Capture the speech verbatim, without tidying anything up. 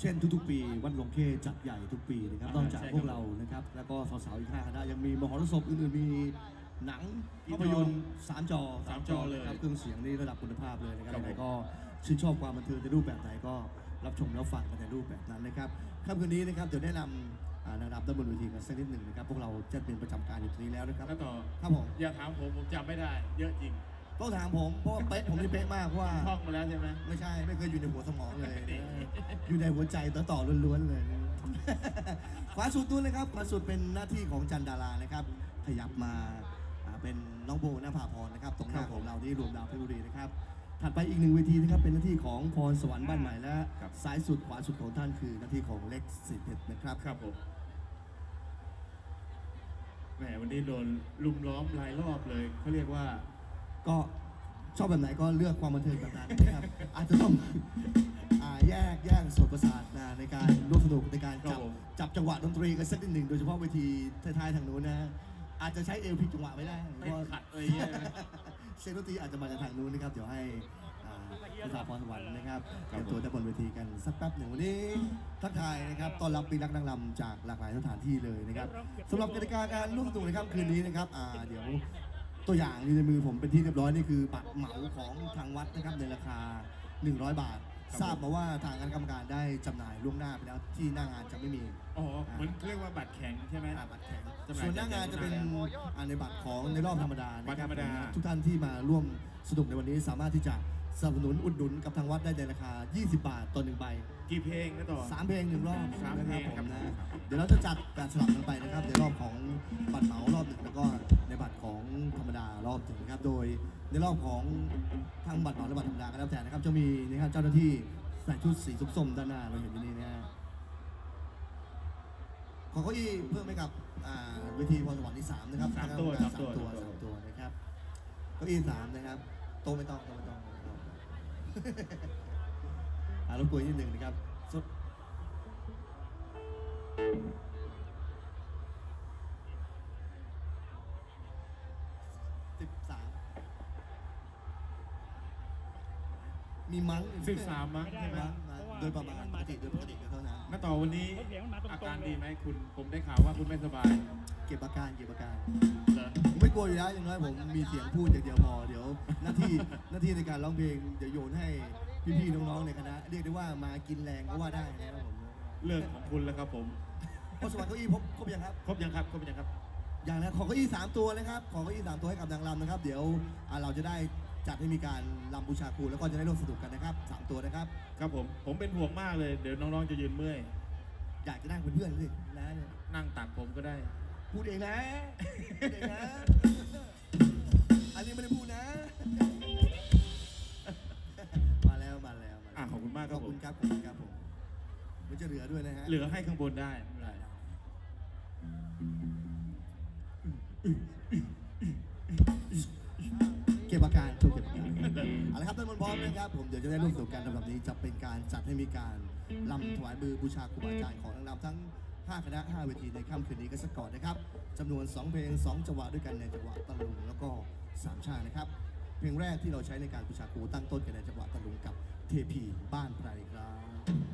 เช่นทุกๆปีวัดหลวงเข้จัดใหญ่ทุกปีนะครับนอกจากพวกเรานะครับแล้วก็สาวๆอีกห้าคณะยังมีมหรสพอื่นๆมีหนังภาพยนตร์สามจอสามจอเลยครับเครื่องเสียงนี่ระดับคุณภาพเลยนะครับใครก็ชื่นชอบความบันเทิงในรูปแบบไหนก็รับชมแล้วฟังกันในรูปแบบนั้นนะครับค่ำคืนนี้นะครับเดี๋ยวแนะนำนางรำด้านบนเวทีกันสักนิดหนึ่งนะครับพวกเราจะเป็นประจำการอยู่ตรงนี้แล้วนะครับต่อครับผมอย่าถามผมผมจำไม่ได้เยอะจริงต้องถามผมเพราะเป๊ะผมนี่เป๊ะมากเพราะว่าท่องมาแล้วใช่ไหมไม่ใช่ไม่เคยอยู่ในหัวสมองเลยอยู่ในหัวใจต่อต่อล้วนๆเลยขวาสุดนู้นเลยครับขวาสุดเป็นหน้าที่ของจันดารานะครับขยับมาเป็นน้องโบณภาพรนะครับตรงหน้าของเราที่รวมดาวเพชรบุรีนะครับถัดไปอีกหนึ่งเวทีนะครับเป็นหน้าที่ของพรสวรรค์บ้านใหม่และซ้ายสุดขวาสุดของท่านคือหน้าที่ของเล็กสิทธิ์เพชรนะครับครับผมแหมวันนี้โดนลุมล้อมหลายรอบเลยเขาเรียกว่าก็ชอบแบบไหนก็เลือกความบันเทิงแบบนั้นนะครับอาจจะต้องแยกแยกส่วนประสาทในการร่วมสนุกในการจับจับจังหวะดนตรีกันสักนิดหนึ่งโดยเฉพาะเวทีท้ายๆทางโน้นนะอาจจะใช้เอลพิกจังหวะไม่ได้เพราะขัดอะไรเงี้ยเซนต์ตีอาจจะมาจากทางนู้นนะครับเดี๋ยวให้คุณสาวพรสวรรค์นะครับเป็นตัวด้านบนเวทีกันสักแป๊บหนึ่งวันนี้ทักทายนะครับต้อนรับปีนักนางรำจากหลากหลายสถานที่เลยนะครับสำหรับกิจกรรมการร่วมสนุกในค่ำคืนนี้นะครับเดี๋ยวตัวอย่างอยู่ในมือผมเป็นที่เรียบร้อยนี่คือบัตรเหมาของทางวัดนะครับในราคาหนึ่งร้อยบาททราบมาว่าทางคณะกรรมการได้จำหน่ายล่วงหน้าไปแล้วที่หน้างานจะไม่มีอ๋อเหมือนเรียกว่าบัตรแข็งใช่ไหมบัตรแข็งส่วนหน้างานจะเป็นในบัตรของในรอบธรรมดานะครับทุกท่านที่มาร่วมสนุกในวันนี้สามารถที่จะสนับสนุนอุดหนุนกับทางวัดได้ในราคายี่สิบบาทต่อหนึ่งใบกี่เพลงนะต่อสามเพลงหนึ่งรอบสามเพลงครับนะเดี๋ยวเราจะจัดการสลับกันไปนะครับในรอบของบัตรเหมารอบหนึ่งแล้วก็ในบัตรของธรรมดารอบหนึ่งครับโดยในรอบของทางบัตรเหมาและบัตรธรรมดาก็แล้วแต่นะครับจะมีนะครับเจ้าหน้าที่ใส่ชุดสีส้มด้านหน้าเราเห็นอยู่นี่นะฮะขอเก้าอี้เพิ่มให้กับเวทีพรสวรรค์ที่สามนะครับสามตัวสามตัวสามตัวนะครับเก้าอี้สามนะครับโต๊ะไม่ต้องโต๊ะไม่ต้องรบกวนนิดหนึ่งนะครับสุดสิบสามมีมั้งสิบสามมั้งใช่ไหมโดยประมาณปกติโดยปกติเท่านั้นณต่อวันนี้อาการดีไหมคุณผมได้ข่าวว่าคุณไม่สบายเก็บอาการเก็บอาการไม่กลัวอยู่แล้วอย่างน้อยผมมีเสียงพูดอย่างเดียวพอเดี๋ยวหน้าที่หน้าที่ในการร้องเพลงเดี๋ยวโยนให้พี่ๆน้องๆในคณะเรียกได้ว่ามากินแรงก็ว่าได้นะครับผมเรื่องของคุณแล้วครับผมพรสวรรค์เก้าอี้ครบยังครับครบยังครับครบยังครับอย่างนะขอเก้าอี้สามตัวนะครับขอเก้าอี้สามตัวให้กับนางรำนะครับเดี๋ยวเราจะได้จัดให้มีการรำบูชาครูแล้วก็จะได้ร่วมสนุกกันนะครับสามตัวนะครับครับผมผมเป็นห่วงมากเลยเดี๋ยวน้องๆจะยืนเมื่อยอยากจะนั่งเป็นเพื่อนสินะนั่งตักผมก็ได้พูดเองนะพูดเองนะอันนี้ไม่ได้พูดนะมาแล้วมาแล้วอ่ะขอบคุณมากครับขอบคุณครับขอบคุณครับผมมันจะเหลือด้วยนะฮะเหลือให้ข้างบนได้เก็บอาการโชว์เก็บอาการเอาละครับท่านพร้อมนะครับผมเดี๋ยวจะได้ร่วมสนุกกันแบบนี้จะเป็นการจัดให้มีการรำถวายมือบูชาครูบาอาจารย์ของนางรำทั้งห้าคณะห้าเวทีในค่ำคืนนี้กันสักก่อนนะครับจำนวนสองเพลงสองจังหวะด้วยกันในจังหวะตะลุงแล้วก็สามชาตินะครับเพลงแรกที่เราใช้ในการบูชาครูตั้งต้นกันในจังหวะตะลุงกับเทพีบ้านไพรครับ